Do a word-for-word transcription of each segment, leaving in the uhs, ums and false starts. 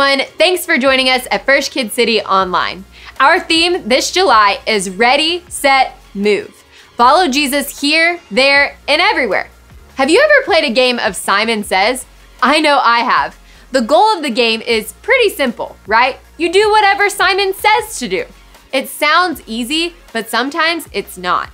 everyone. Thanks for joining us at First Kids City Online. Our theme this July is Ready, Set, Move. Follow Jesus here, there, and everywhere. Have you ever played a game of Simon Says? I know I have. The goal of the game is pretty simple, right? You do whatever Simon says to do. It sounds easy, but sometimes it's not.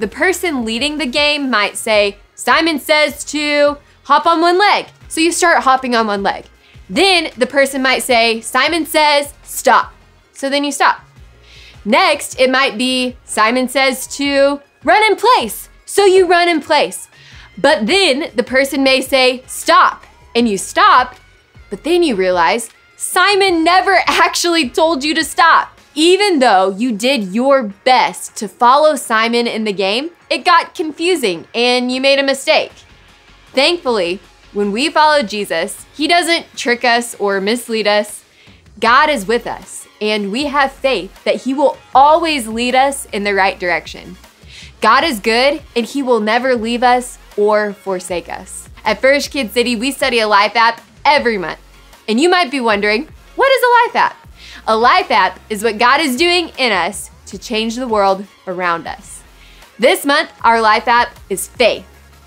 The person leading the game might say, Simon says to hop on one leg. So you start hopping on one leg. Then the person might say, Simon says, stop. So then you stop. Next, it might be, Simon says to run in place. So you run in place. But then the person may say, stop. And you stop, but then you realize Simon never actually told you to stop. Even though you did your best to follow Simon in the game, it got confusing and you made a mistake. Thankfully, when we follow Jesus, he doesn't trick us or mislead us. God is with us, and we have faith that he will always lead us in the right direction. God is good, and he will never leave us or forsake us. At First Kids City, we study a life app every month. And you might be wondering, what is a life app? A life app is what God is doing in us to change the world around us. This month, our life app is faith,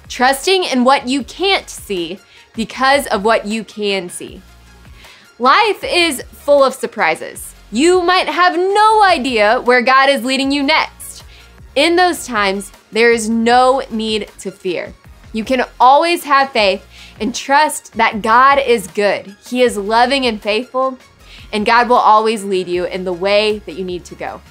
trusting in what you can't see because of what you can see. Life is full of surprises. You might have no idea where God is leading you next. In those times, there is no need to fear. You can always have faith and trust that God is good. He is loving and faithful, and God will always lead you in the way that you need to go.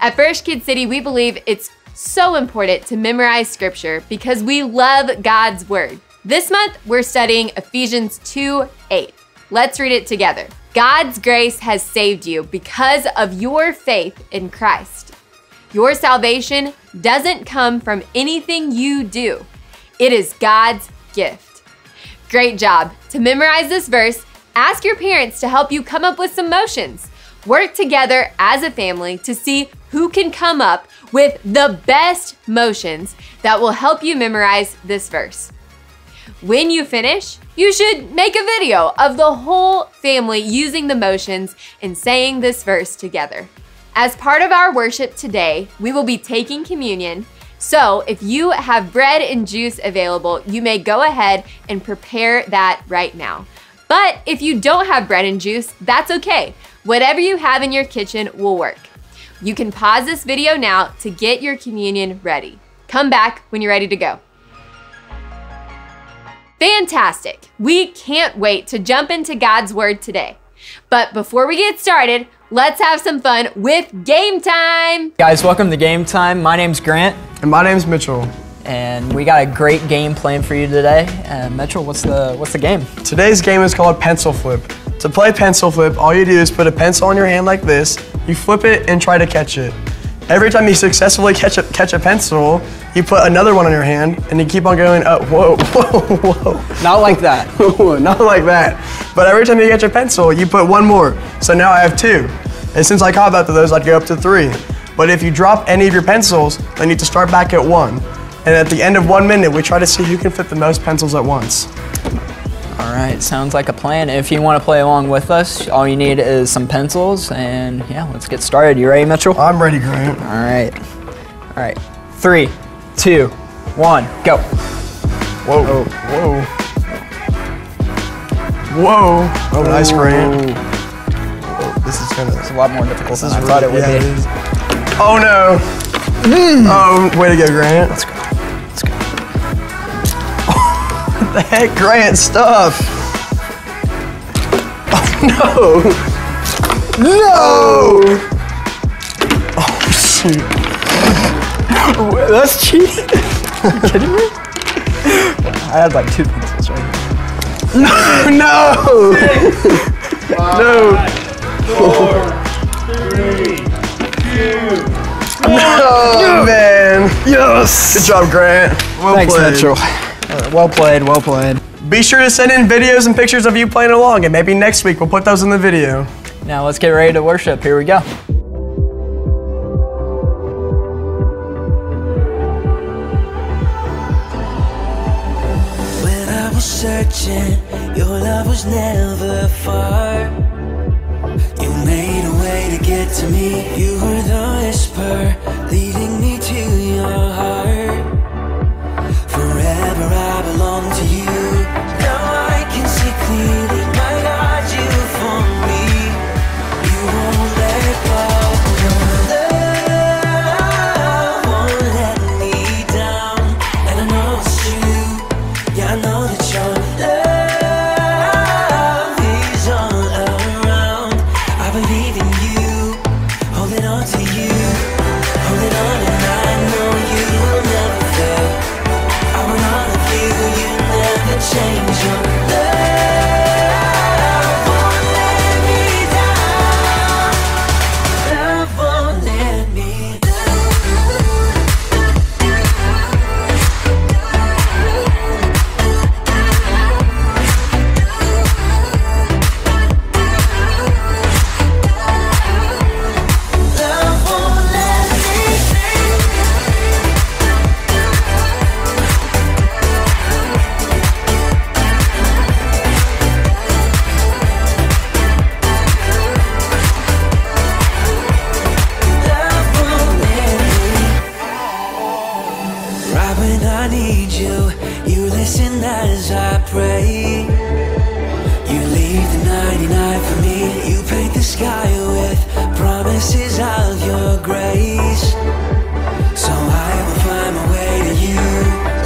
At First Kids City, we believe it's so important to memorize scripture because we love God's word. This month, we're studying Ephesians two eight. Let's read it together. God's grace has saved you because of your faith in Christ. Your salvation doesn't come from anything you do. It is God's gift. Great job. To memorize this verse, ask your parents to help you come up with some motions. Work together as a family to see who can come up with the best motions that will help you memorize this verse. When you finish, you should make a video of the whole family using the motions and saying this verse together. As part of our worship today, we will be taking communion. So if you have bread and juice available, you may go ahead and prepare that right now. But if you don't have bread and juice, that's okay. Whatever you have in your kitchen will work. You can pause this video now to get your communion ready. Come back when you're ready to go. Fantastic. We can't wait to jump into God's word today. But before we get started, let's have some fun with Game Time. Guys, welcome to Game Time. My name's Grant. And my name's Mitchell. And we got a great game planned for you today. Uh, Mitchell, what's the, what's the game? Today's game is called Pencil Flip. To play Pencil Flip, all you do is put a pencil on your hand like this, you flip it and try to catch it. Every time you successfully catch a, catch a pencil, you put another one on your hand and you keep on going up. Whoa, whoa, whoa. Not like that. Not like that. But every time you catch a pencil, you put one more. So now I have two. And since I caught both of those, I'd go up to three. But if you drop any of your pencils, then you need to start back at one. And at the end of one minute, we try to see who can fit the most pencils at once. All right, sounds like a plan. If you want to play along with us, all you need is some pencils, and yeah, let's get started. You ready, Mitchell? I'm ready, Grant. All right, all right. Three, two, one, go. Whoa, whoa, whoa! Oh, nice, Grant. Oh, this is gonna. It's a lot more difficult than I thought it would be. Oh no! Mm. Oh, way to go, Grant. Let's go. The heck, Grant, stuff. Oh, no. No. Oh, shoot. That's cheating. Are you kidding me? I had like two pencils right there. No. No. Six, five, no. Four, three, two, one. No, yeah. Man. Yes. Good job, Grant. Well Thanks, played. Mitchell. Well played, well played. Be sure to send in videos and pictures of you playing along, and maybe next week we'll put those in the video. Now let's get ready to worship. Here we go. When I was searching, Your love was never far. You made a way to get to me. You were the whisper leading me to your heart. Forever I belong to you. Now I can see clearly. My God, you for me. You won't let go. Your love won't let me down. And I know it's true. Yeah, I know that your love is all around. I believe in you. Holding on to you. Holding on, and I know you will never fail. I want all of you. You never change. Your love won't let me down. Love won't let me Love won't let me Love won't let me. Right when I need you, you listen as I pray. You leave the ninety-nine for me. You paint the sky with promises of your grace. So I will find my way to you.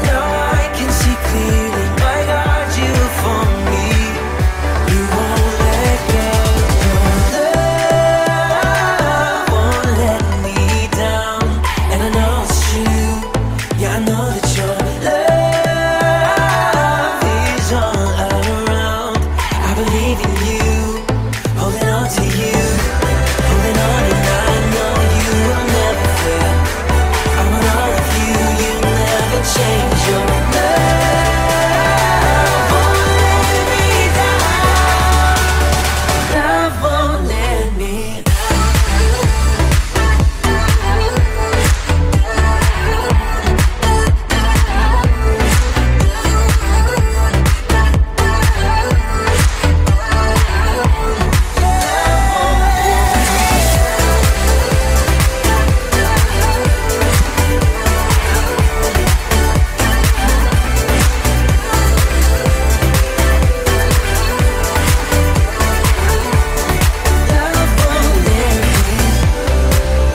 Now I can see clearly. My God, you for me. You won't let go. Your love won't let me down. And I know it's true. Yeah, I know that your love is all around. I believe in you, holding on to you, holding on, and I know you will never fail. I want all of you, you never change. Your love won't let me down. Love won't let me down. Love won't let me.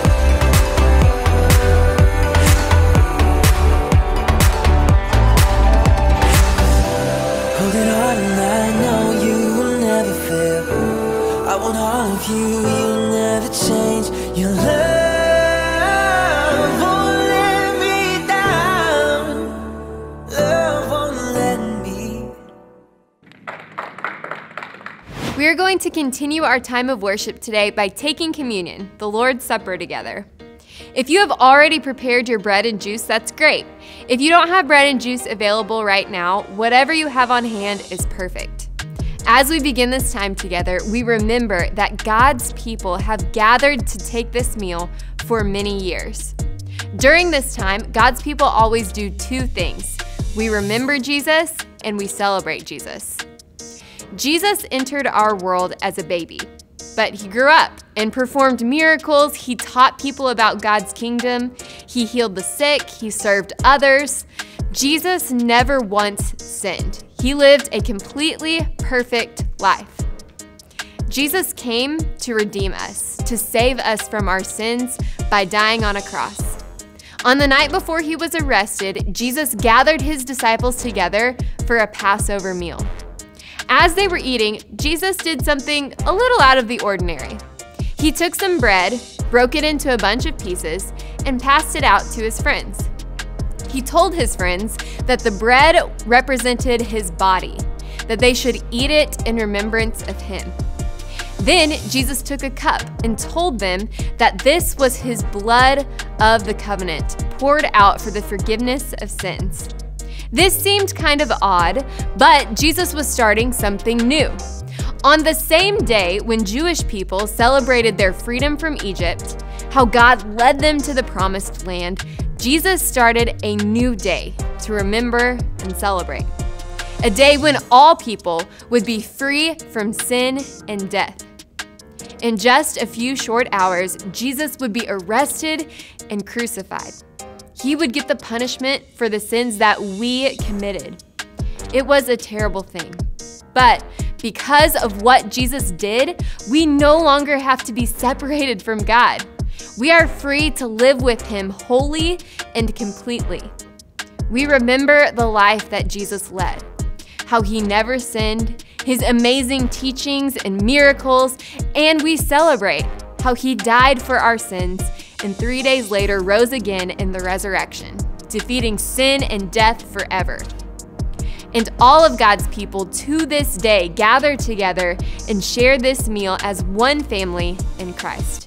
Holding on, and I know you will never fail. I want all of you. You'll never change. Your love won't let me down. Love won't let me. We are going to continue our time of worship today by taking communion, the Lord's Supper, together. If you have already prepared your bread and juice, that's great. If you don't have bread and juice available right now, whatever you have on hand is perfect. As we begin this time together, we remember that God's people have gathered to take this meal for many years. During this time, God's people always do two things. We remember Jesus and we celebrate Jesus. Jesus entered our world as a baby, but he grew up and performed miracles. He taught people about God's kingdom. He healed the sick. He served others. Jesus never once sinned. He lived a completely perfect life. Jesus came to redeem us, to save us from our sins by dying on a cross. On the night before he was arrested, Jesus gathered his disciples together for a Passover meal. As they were eating, Jesus did something a little out of the ordinary. He took some bread, broke it into a bunch of pieces, and passed it out to his friends. He told his friends that the bread represented his body, that they should eat it in remembrance of him. Then Jesus took a cup and told them that this was his blood of the covenant, poured out for the forgiveness of sins. This seemed kind of odd, but Jesus was starting something new. On the same day when Jewish people celebrated their freedom from Egypt, how God led them to the promised land, Jesus started a new day to remember and celebrate. a day when all people would be free from sin and death. In just a few short hours, Jesus would be arrested and crucified. He would get the punishment for the sins that we committed. It was a terrible thing. But because of what Jesus did, we no longer have to be separated from God. We are free to live with Him wholly and completely. We remember the life that Jesus led, how He never sinned, His amazing teachings and miracles, and we celebrate how He died for our sins and three days later rose again in the resurrection, defeating sin and death forever. And all of God's people to this day gather together and share this meal as one family in Christ.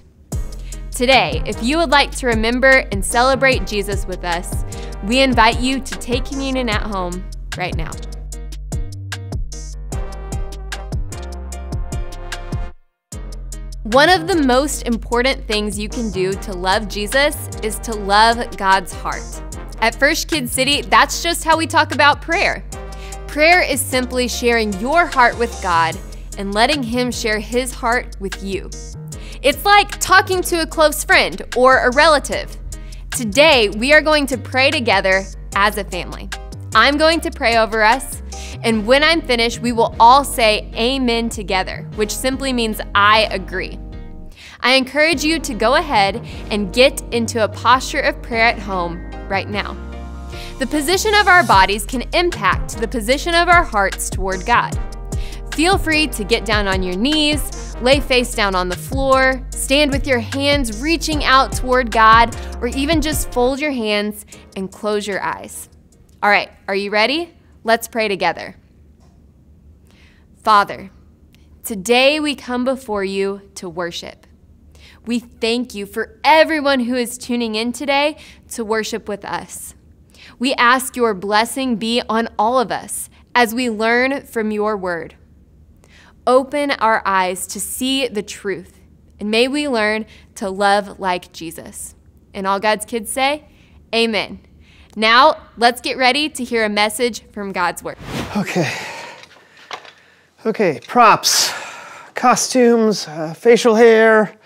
Today, if you would like to remember and celebrate Jesus with us, we invite you to take communion at home right now. One of the most important things you can do to love Jesus is to love God's heart. At First Kids City, that's just how we talk about prayer. Prayer is simply sharing your heart with God and letting Him share His heart with you. It's like talking to a close friend or a relative. Today, we are going to pray together as a family. I'm going to pray over us, and when I'm finished, we will all say amen together, which simply means I agree. I encourage you to go ahead and get into a posture of prayer at home right now. The position of our bodies can impact the position of our hearts toward God. Feel free to get down on your knees, lay face down on the floor, stand with your hands reaching out toward God, or even just fold your hands and close your eyes. All right, are you ready? Let's pray together. Father, today we come before you to worship. We thank you for everyone who is tuning in today to worship with us. We ask your blessing be on all of us as we learn from your word. Open our eyes to see the truth, and may we learn to love like Jesus. And all God's kids say, amen. Now, let's get ready to hear a message from God's word. Okay. Okay, props, costumes, uh, facial hair.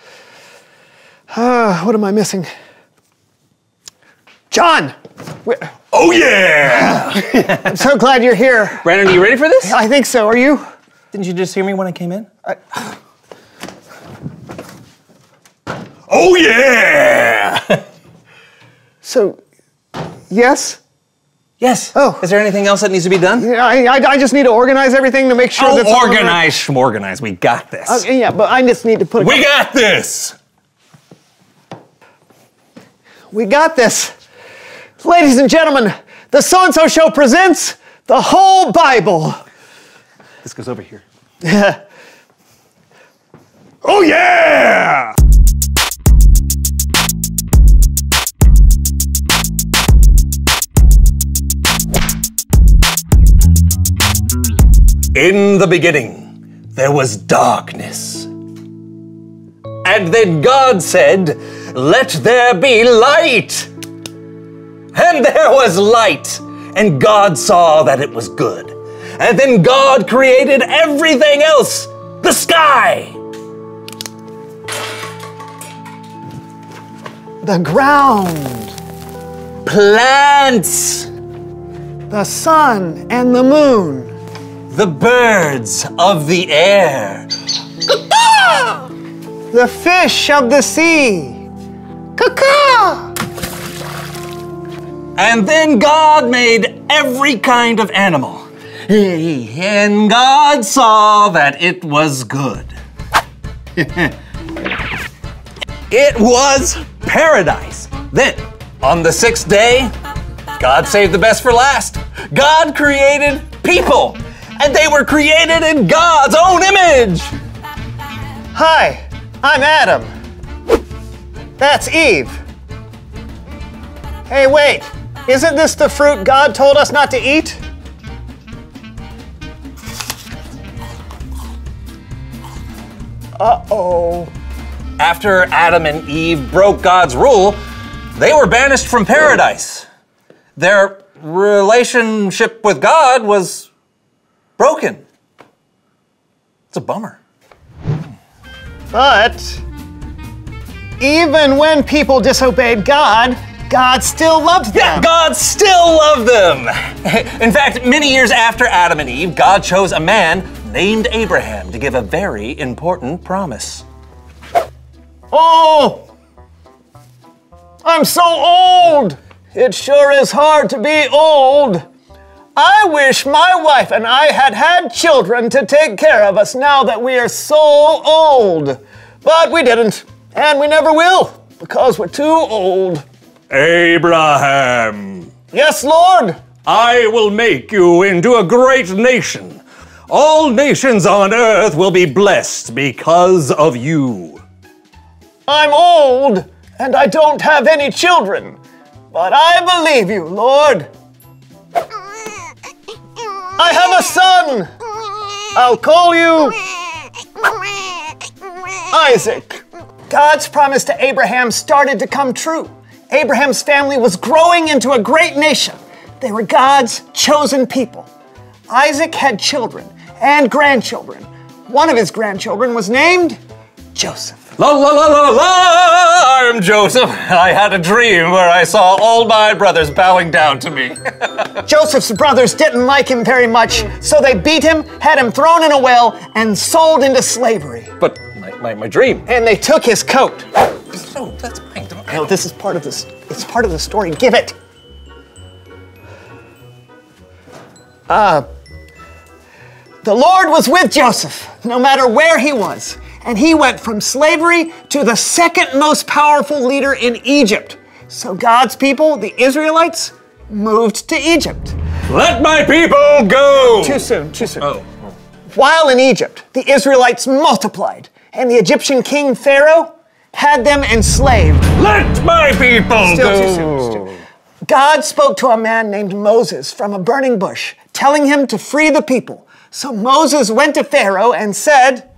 Uh, what am I missing? John! Where? Oh yeah! I'm so glad you're here. Brandon, are you ready for this? I think so, are you? Didn't you just hear me when I came in? I... Oh yeah! So, yes? Yes. Oh. Is there anything else that needs to be done? Yeah, I, I, I just need to organize everything to make sure oh, that's- Oh, organize, schmorganize, we got this. Uh, yeah, but I just need to put- We got this! We got this. Ladies and gentlemen, the So-and-So Show presents the whole Bible. This goes over here. Oh, yeah! In the beginning, there was darkness. And then God said, "Let there be light." And there was light, and God saw that it was good. And then God created everything else, the sky. The ground. Plants. The sun and the moon. The birds of the air. The fish of the sea. Caw-caw. And then God made every kind of animal. And God saw that it was good. It was paradise. Then, on the sixth day, God saved the best for last. God created people, and they were created in God's own image. Hi, I'm Adam. That's Eve. Hey, wait, isn't this the fruit God told us not to eat? Uh-oh. After Adam and Eve broke God's rule, they were banished from paradise. Their relationship with God was broken. It's a bummer. But even when people disobeyed God, God still loved them. Yeah, God still loved them. In fact, many years after Adam and Eve, God chose a man named Abraham to give a very important promise. Oh, I'm so old. It sure is hard to be old. I wish my wife and I had had children to take care of us now that we are so old. But we didn't, and we never will, because we're too old. Abraham. Yes, Lord. I will make you into a great nation. All nations on earth will be blessed because of you. I'm old, and I don't have any children, but I believe you, Lord. I have a son. I'll call you Isaac. God's promise to Abraham started to come true. Abraham's family was growing into a great nation. They were God's chosen people. Isaac had children and grandchildren. One of his grandchildren was named Joseph. La la la la la, I'm Joseph. I had a dream where I saw all my brothers bowing down to me. Joseph's brothers didn't like him very much, so they beat him, had him thrown in a well, and sold into slavery. But my, my, my dream. And they took his coat. No, that's my dream. No, this is part of this. It's part of the story. Give it. Uh, the Lord was with Joseph, no matter where he was. And he went from slavery to the second most powerful leader in Egypt. So God's people, the Israelites, moved to Egypt. Let my people go! Too soon, too soon. Oh. While in Egypt, the Israelites multiplied, and the Egyptian king Pharaoh had them enslaved. Let my people still go! Too soon, still. God spoke to a man named Moses from a burning bush, telling him to free the people. So Moses went to Pharaoh and said,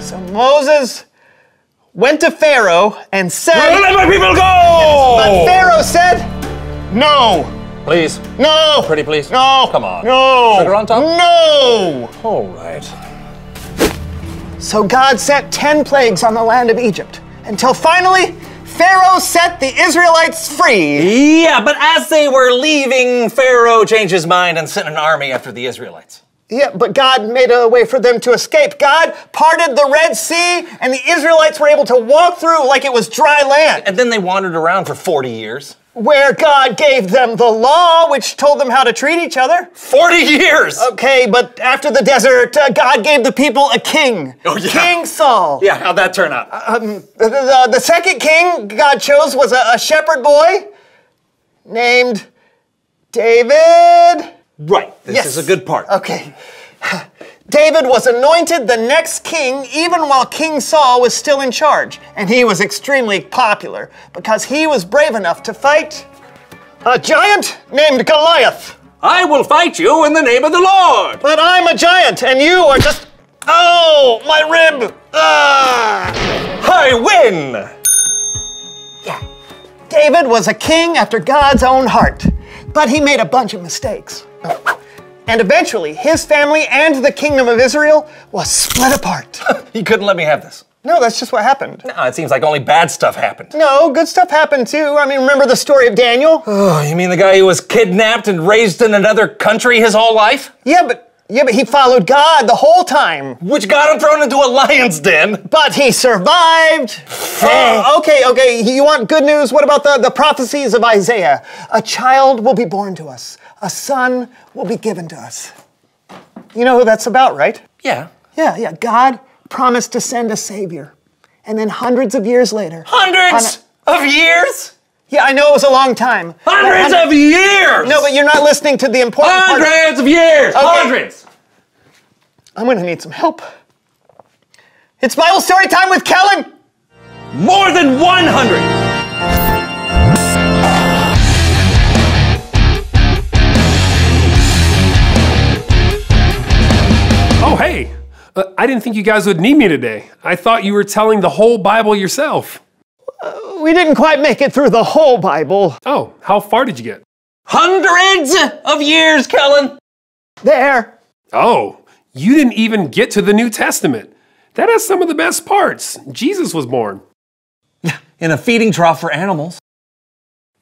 So Moses went to Pharaoh and said, let my people go! But Pharaoh said, no. Please. No. Pretty please. No. Come on. No. Sugar on top? No. All right. So God sent ten plagues on the land of Egypt until finally Pharaoh set the Israelites free. Yeah, but as they were leaving, Pharaoh changed his mind and sent an army after the Israelites. Yeah, but God made a way for them to escape. God parted the Red Sea, and the Israelites were able to walk through like it was dry land. And then they wandered around for forty years. Where God gave them the law, which told them how to treat each other. forty years! Okay, but after the desert, uh, God gave the people a king. Oh, yeah. King Saul. Yeah, how'd that turn out? Um, the, the, the second king God chose was a, a shepherd boy named David. Right, this yes. is a good part. Okay. David was anointed the next king even while King Saul was still in charge. And he was extremely popular because he was brave enough to fight a giant named Goliath. I will fight you in the name of the Lord. But I'm a giant and you are just... Oh, my rib! Ah! I win! Yeah. David was a king after God's own heart, but he made a bunch of mistakes. And eventually, his family and the kingdom of Israel was split apart. He couldn't let me have this. No, that's just what happened. No, it seems like only bad stuff happened. No, good stuff happened too. I mean, remember the story of Daniel? Oh, you mean the guy who was kidnapped and raised in another country his whole life? Yeah, but yeah, but he followed God the whole time. Which got him thrown into a lion's den. But he survived. uh, okay, okay, you want good news? What about the, the prophecies of Isaiah? A child will be born to us. A son will be given to us. You know who that's about, right? Yeah. Yeah, yeah. God promised to send a savior. And then hundreds of years later. Hundreds of years? Yeah, I know it was a long time. Hundreds of years! No, but you're not listening to the important part. Hundreds of years! Okay. Hundreds! I'm gonna need some help. It's Bible story time with Kellen! More than one hundred! Oh, hey, uh, I didn't think you guys would need me today. I thought you were telling the whole Bible yourself. Uh, we didn't quite make it through the whole Bible. Oh, how far did you get? Hundreds of years, Kellen. There. Oh, you didn't even get to the New Testament. That has some of the best parts. Jesus was born. In a feeding trough for animals.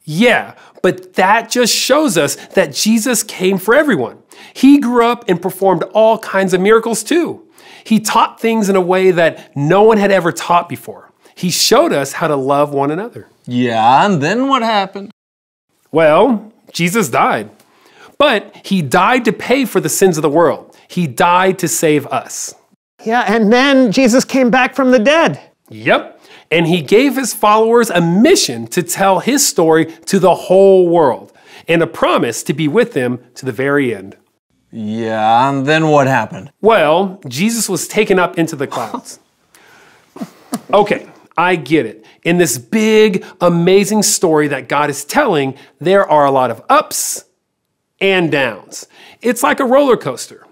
Yeah, but that just shows us that Jesus came for everyone. He grew up and performed all kinds of miracles too. He taught things in a way that no one had ever taught before. He showed us how to love one another. Yeah, and then what happened? Well, Jesus died. But he died to pay for the sins of the world. He died to save us. Yeah, and then Jesus came back from the dead. Yep, and he gave his followers a mission to tell his story to the whole world and a promise to be with them to the very end. Yeah, and then what happened? Well, Jesus was taken up into the clouds. Okay, I get it. In this big, amazing story that God is telling, there are a lot of ups and downs. It's like a roller coaster.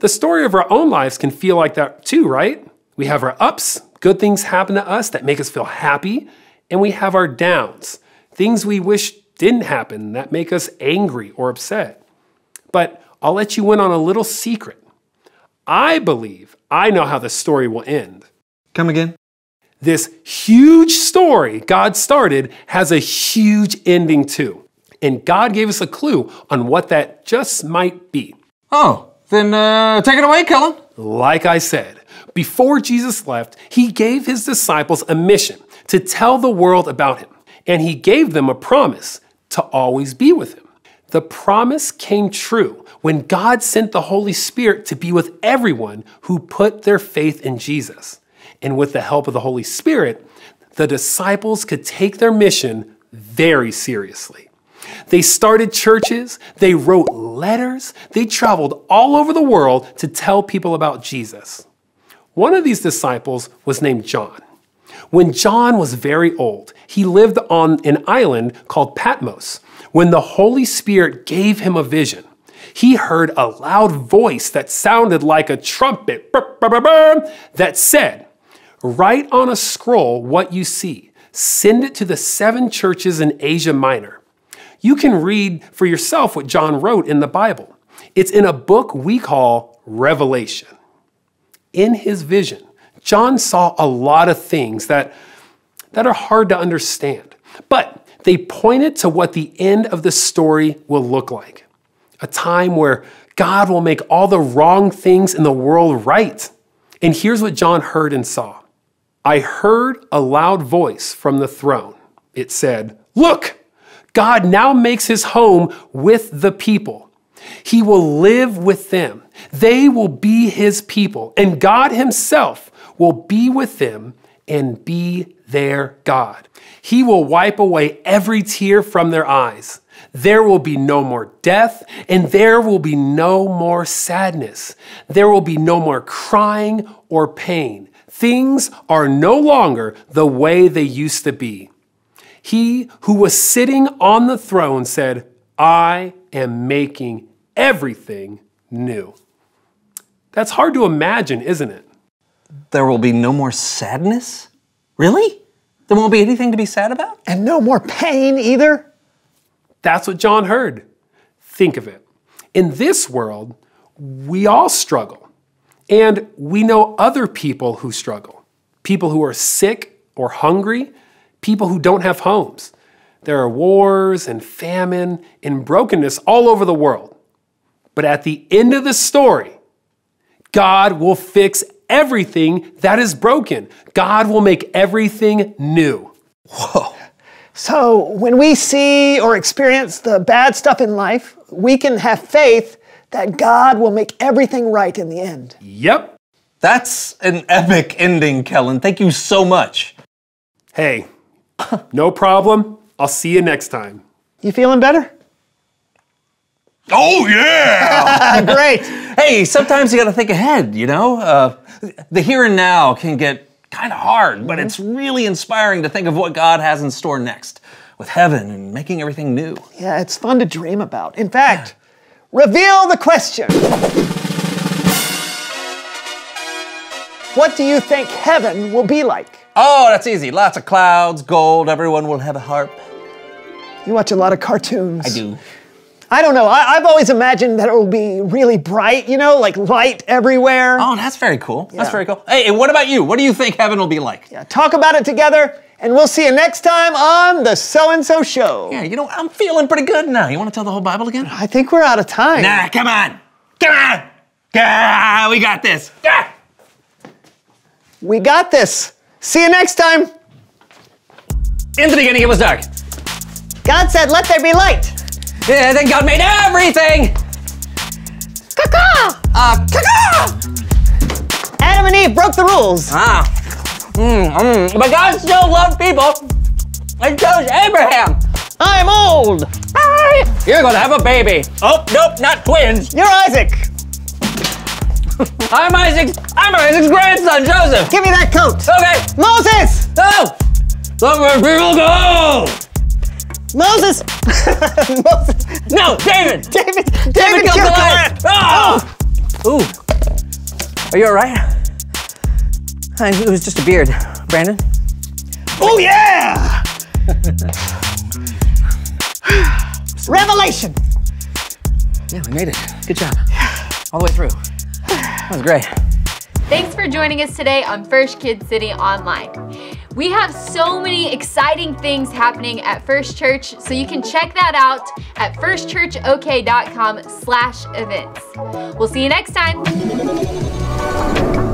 The story of our own lives can feel like that too, right? We have our ups, good things happen to us that make us feel happy, and we have our downs, things we wish didn't happen that make us angry or upset. But I'll let you in on a little secret. I believe I know how the story will end. Come again? This huge story God started has a huge ending too. And God gave us a clue on what that just might be. Oh, then uh, take it away, Kellen. Like I said, before Jesus left, he gave his disciples a mission to tell the world about him. And he gave them a promise to always be with him. The promise came true when God sent the Holy Spirit to be with everyone who put their faith in Jesus. And with the help of the Holy Spirit, the disciples could take their mission very seriously. They started churches, they wrote letters, they traveled all over the world to tell people about Jesus. One of these disciples was named John. When John was very old, he lived on an island called Patmos. When the Holy Spirit gave him a vision, he heard a loud voice that sounded like a trumpet burr, burr, burr, burr, that said, "Write on a scroll what you see. Send it to the seven churches in Asia Minor." You can read for yourself what John wrote in the Bible. It's in a book we call Revelation. In his vision, John saw a lot of things that, that are hard to understand, but they pointed to what the end of the story will look like. A time where God will make all the wrong things in the world right. And here's what John heard and saw. I heard a loud voice from the throne. It said, "Look! God now makes his home with the people. He will live with them. They will be his people, and God himself will be with them and be their God. He will wipe away every tear from their eyes. There will be no more death, and there will be no more sadness. There will be no more crying or pain. Things are no longer the way they used to be." He who was sitting on the throne said, "I am making everything new." That's hard to imagine, isn't it? There will be no more sadness? Really? There won't be anything to be sad about? And no more pain either? That's what John heard. Think of it. In this world, we all struggle. And we know other people who struggle. People who are sick or hungry. People who don't have homes. There are wars and famine and brokenness all over the world. But at the end of the story, God will fix everything that is broken. God will make everything new. Whoa. So when we see or experience the bad stuff in life, we can have faith that God will make everything right in the end. Yep. That's an epic ending, Kellen. Thank you so much. Hey. No problem. I'll see you next time. You feeling better? Oh, yeah! Great. Hey, sometimes you gotta think ahead, you know? Uh, the here and now can get kind of hard, but it's really inspiring to think of what God has in store next, with heaven and making everything new. Yeah, it's fun to dream about. In fact, reveal the question. What do you think heaven will be like? Oh, that's easy. Lots of clouds, gold, everyone will have a harp. You watch a lot of cartoons. I do. I don't know. I, I've always imagined that it will be really bright, you know, like light everywhere. Oh, that's very cool. Yeah. That's very cool. Hey, and what about you? What do you think heaven will be like? Yeah, talk about it together, and we'll see you next time on The So-and-So Show. Yeah, you know, I'm feeling pretty good now. You want to tell the whole Bible again? I think we're out of time. Nah, come on. Come on. Ah, we got this. Ah. We got this. See you next time. In the beginning, it was dark. God said, let there be light. Yeah, then God made everything! Caw-caw! Uh, caw-caw! Adam and Eve broke the rules. Ah. Mm, mm. But God still loved people and chose Abraham. I'm old. Hi. You're gonna have a baby. Oh, nope, not twins. You're Isaac. I'm Isaac's, I'm Isaac's grandson, Joseph. Give me that coat. Okay. Moses! Oh! Look where people go! Moses! Moses! No, David! David! David, David killed Goliath! Oh. Oh. Ooh. Are you alright? It was just a beard. Brandon? Oh, yeah! Revelation! Yeah, we made it. Good job. All the way through. That was great. Thanks for joining us today on First Kids City Online. We have so many exciting things happening at First Church, so you can check that out at first church ok dot com slash events. We'll see you next time.